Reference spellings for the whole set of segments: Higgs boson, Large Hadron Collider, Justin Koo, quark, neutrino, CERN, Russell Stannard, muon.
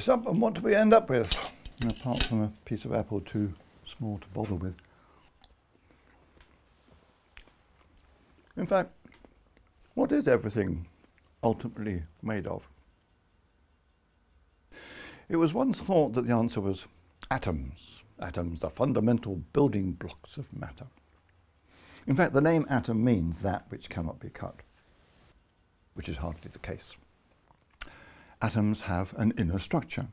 something, what do we end up with? And apart from a piece of apple too small to bother with. In fact, what is everything ultimately made of? It was once thought that the answer was atoms. Atoms, the fundamental building blocks of matter. In fact, the name atom means that which cannot be cut, which is hardly the case. Atoms have an inner structure.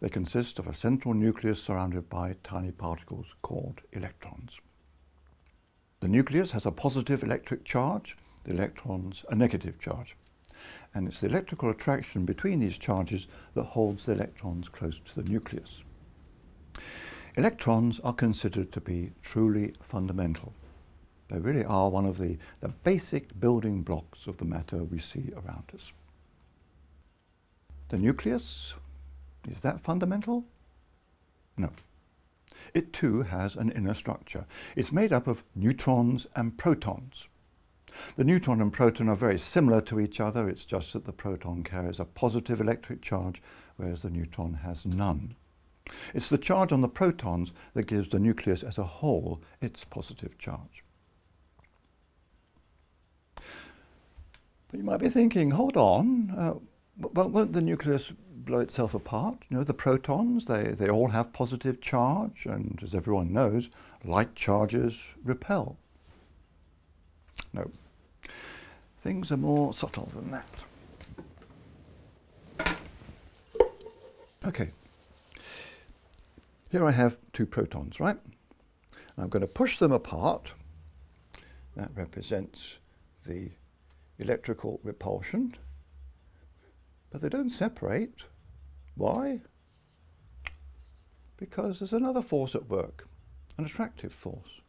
They consist of a central nucleus surrounded by tiny particles called electrons. The nucleus has a positive electric charge, the electrons a negative charge. And it's the electrical attraction between these charges that holds the electrons close to the nucleus. Electrons are considered to be truly fundamental. They really are one of the basic building blocks of the matter we see around us. The nucleus, is that fundamental? No. It too has an inner structure. It's made up of neutrons and protons. The neutron and proton are very similar to each other, it's just that the proton carries a positive electric charge, whereas the neutron has none. It's the charge on the protons that gives the nucleus as a whole its positive charge. But you might be thinking, hold on, won't the nucleus blow itself apart? You know, the protons, they all have positive charge, and as everyone knows, light charges repel. No. Things are more subtle than that. Okay. Here I have two protons, right? I'm going to push them apart. That represents the electrical repulsion. But they don't separate. Why? Because there's another force at work, an attractive force.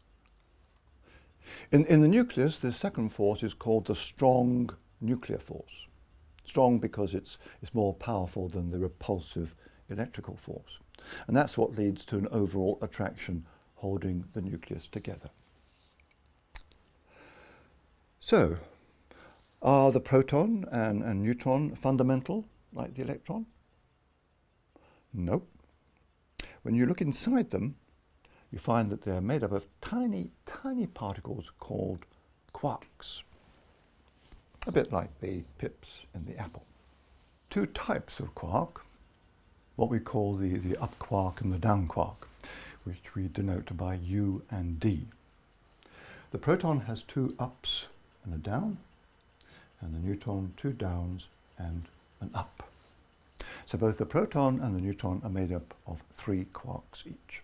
In the nucleus, this second force is called the strong nuclear force. Strong because it's more powerful than the repulsive electrical force. And that's what leads to an overall attraction holding the nucleus together. So, are the proton and neutron fundamental, like the electron? Nope. When you look inside them, you find that they're made up of tiny, tiny particles called quarks. A bit like the pips in the apple. Two types of quark, what we call the up quark and the down quark, which we denote by U and D. The proton has two ups and a down, and the neutron two downs and an up. So both the proton and the neutron are made up of three quarks each.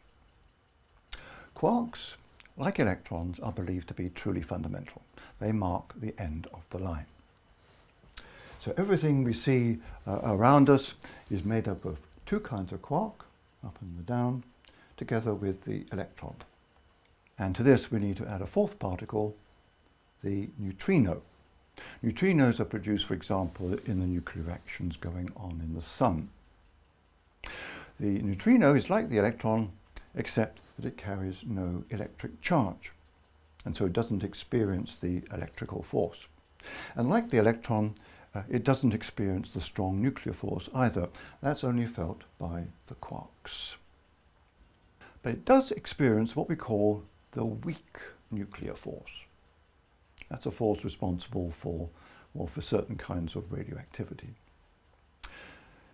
Quarks, like electrons, are believed to be truly fundamental. They mark the end of the line. So everything we see around us is made up of two kinds of quark, up and the down, together with the electron. And to this we need to add a fourth particle, the neutrino. Neutrinos are produced, for example, in the nuclear reactions going on in the sun. The neutrino is like the electron, except that it carries no electric charge, and so it doesn't experience the electrical force. And like the electron, it doesn't experience the strong nuclear force either. That's only felt by the quarks. But it does experience what we call the weak nuclear force. That's a force responsible for certain kinds of radioactivity.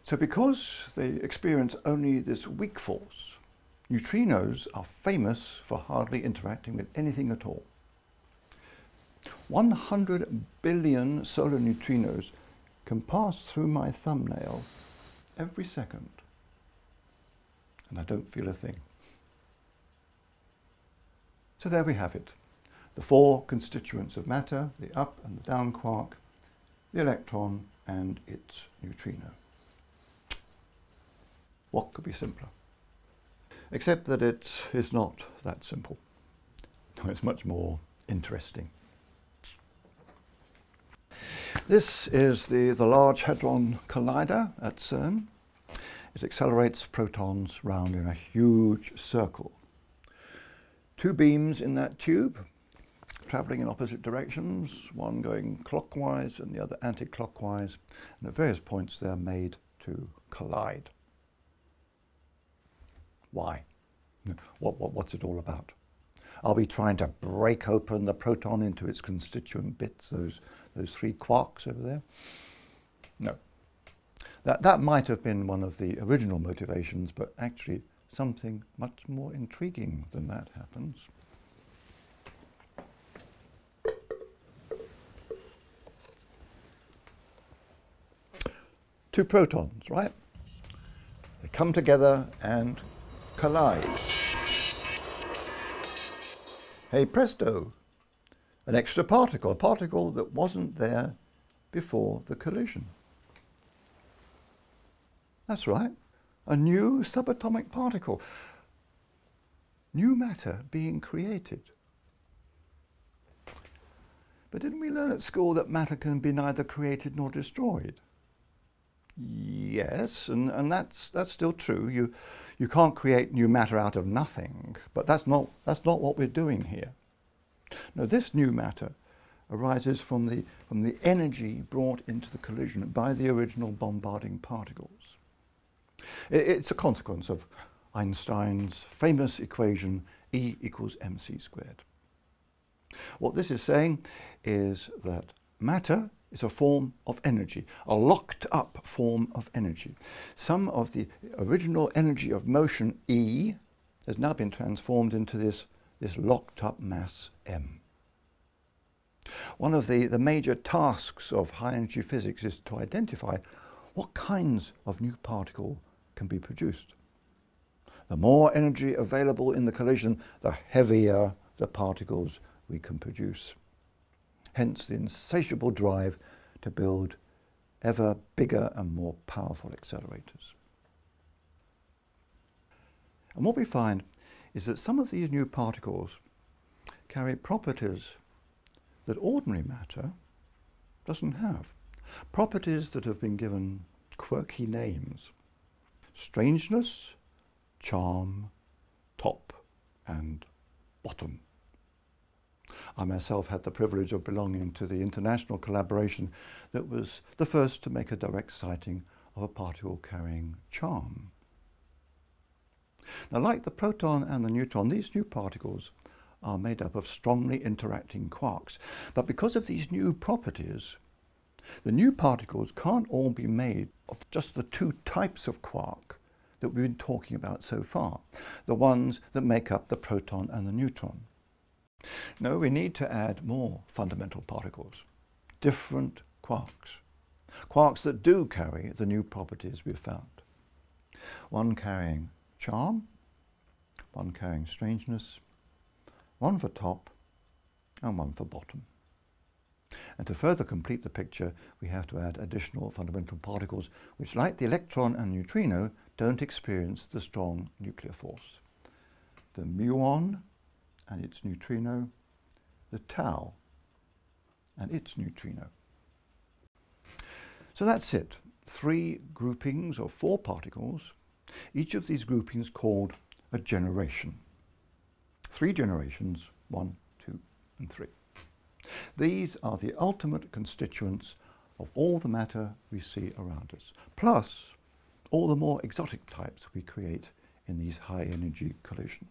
So because they experience only this weak force, neutrinos are famous for hardly interacting with anything at all. 100 billion solar neutrinos can pass through my thumbnail every second, and I don't feel a thing. So there we have it. The four constituents of matter, the up and the down quark, the electron and its neutrino. What could be simpler? Except that it's not that simple. It's much more interesting. This is the Large Hadron Collider at CERN. It accelerates protons round in a huge circle. Two beams in that tube, travelling in opposite directions, one going clockwise and the other anti-clockwise, and at various points they're made to collide. Why? What's it all about? Are we trying to break open the proton into its constituent bits, those three quarks over there? No. That might have been one of the original motivations, but actually something much more intriguing than that happens. Two protons, right? They come together and collide. Hey presto, an extra particle, a particle that wasn't there before the collision. That's right, a new subatomic particle, new matter being created. But didn't we learn at school that matter can be neither created nor destroyed? Yes, and that's still true. You can't create new matter out of nothing, but that's not what we're doing here. No, this new matter arises from the energy brought into the collision by the original bombarding particles. It's a consequence of Einstein's famous equation E=mc². What this is saying is that matter is a form of energy, a locked up form of energy. Some of the original energy of motion, E, has now been transformed into this locked up mass, M. One of the major tasks of high energy physics is to identify what kinds of new particle can be produced. The more energy available in the collision, the heavier the particles we can produce. Hence the insatiable drive to build ever bigger and more powerful accelerators. And what we find is that some of these new particles carry properties that ordinary matter doesn't have. Properties that have been given quirky names: strangeness, charm, top and bottom. I myself had the privilege of belonging to the international collaboration that was the first to make a direct sighting of a particle carrying charm. Now, like the proton and the neutron, these new particles are made up of strongly interacting quarks. But because of these new properties, the new particles can't all be made of just the two types of quark that we've been talking about so far, the ones that make up the proton and the neutron. No, we need to add more fundamental particles, different quarks, quarks that do carry the new properties we've found. One carrying charm, one carrying strangeness, one for top and one for bottom. And to further complete the picture, we have to add additional fundamental particles which, like the electron and neutrino, don't experience the strong nuclear force. The muon and its neutrino, the tau and its neutrino. So that's it. Three groupings of four particles, each of these groupings called a generation. Three generations, 1, 2, and 3. These are the ultimate constituents of all the matter we see around us, plus all the more exotic types we create in these high energy collisions.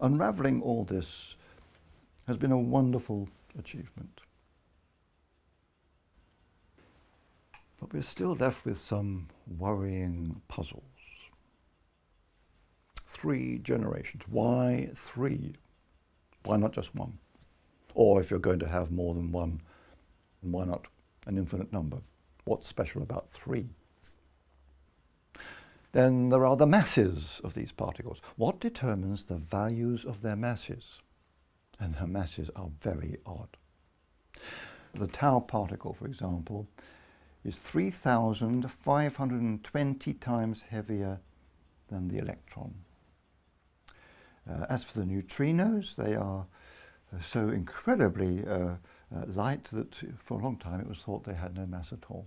Unraveling all this has been a wonderful achievement. But we're still left with some worrying puzzles. Three generations. Why three? Why not just one? Or if you're going to have more than one, why not an infinite number? What's special about three? Then there are the masses of these particles. What determines the values of their masses? And their masses are very odd. The tau particle, for example, is 3,520 times heavier than the electron. As for the neutrinos, they are so incredibly light that for a long time it was thought they had no mass at all.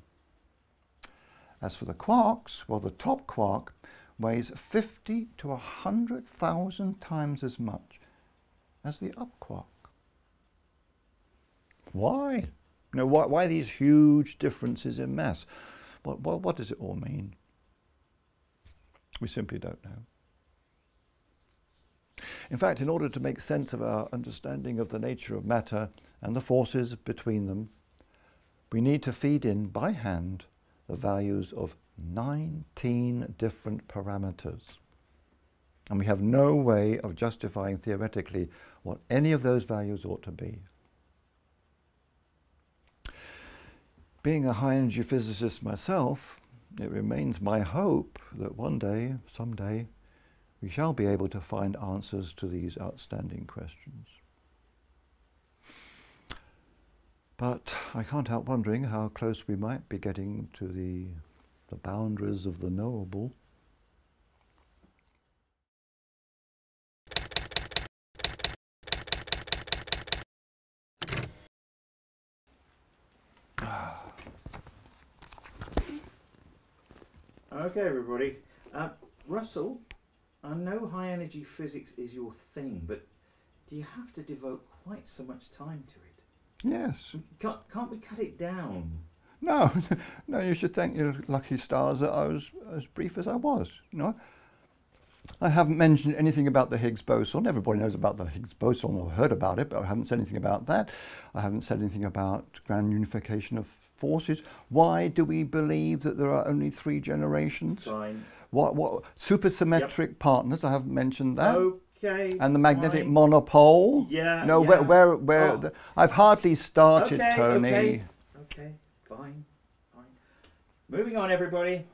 As for the quarks, well, the top quark weighs 50 to 100,000 times as much as the up quark. Why? You know, why these huge differences in mass? What does it all mean? We simply don't know. In fact, in order to make sense of our understanding of the nature of matter and the forces between them, we need to feed in by hand the values of 19 different parameters. And we have no way of justifying theoretically what any of those values ought to be. Being a high-energy physicist myself, it remains my hope that one day, someday, we shall be able to find answers to these outstanding questions. But I can't help wondering how close we might be getting to the boundaries of the knowable. Okay, everybody. Russell, I know high energy physics is your thing, but do you have to devote quite so much time to it? Yes. Can't we cut it down? No, no. You should thank your lucky stars that I was as brief as I was. You know, I haven't mentioned anything about the Higgs boson. Everybody knows about the Higgs boson or heard about it, but I haven't said anything about that. I haven't said anything about grand unification of forces. Why do we believe that there are only 3 generations? Fine. What supersymmetric partners? I haven't mentioned that. No. Okay, and the magnetic monopole. Yeah. No, yeah. Where? Oh. I've hardly started, okay, Tony. Okay, fine. Moving on, everybody.